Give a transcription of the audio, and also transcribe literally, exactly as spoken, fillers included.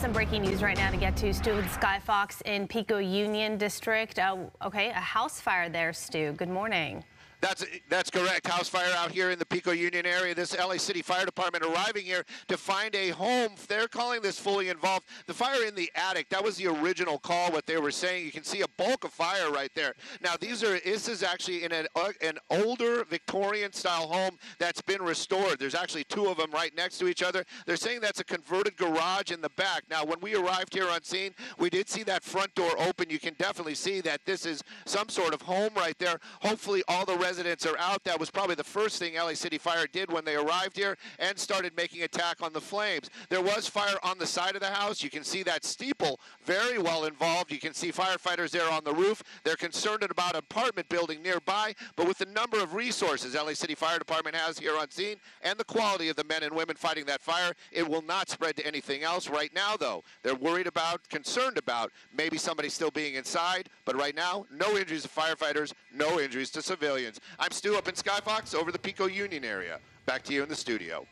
Some breaking news right now to get to, Stu, with Sky Fox in Pico Union District. Uh, okay, a house fire there, Stu. Good morning. That's, that's correct. House fire out here in the Pico Union area. This L A City Fire Department arriving here to find a home. They're calling this fully involved. The fire in the attic, that was the original call, what they were saying. You can see a bulk of fire right there. Now, these are, this is actually in an, uh, an older Victorian-style home that's been restored. There's actually two of them right next to each other. They're saying that's a converted garage in the back. Now, when we arrived here on scene, we did see that front door open. You can definitely see that this is some sort of home right there. Hopefully, all the rest residents are out. That was probably the first thing L A City Fire did when they arrived here and started making attack on the flames. There was fire on the side of the house. You can see that steeple very well involved. You can see firefighters there on the roof. They're concerned about an apartment building nearby, but with the number of resources L A City Fire Department has here on scene and the quality of the men and women fighting that fire, it will not spread to anything else. Right now, though, they're worried about, concerned about maybe somebody still being inside, but right now, no injuries to firefighters, no injuries to civilians. I'm Stu up in Sky Fox over the Pico Union area. Back to you in the studio.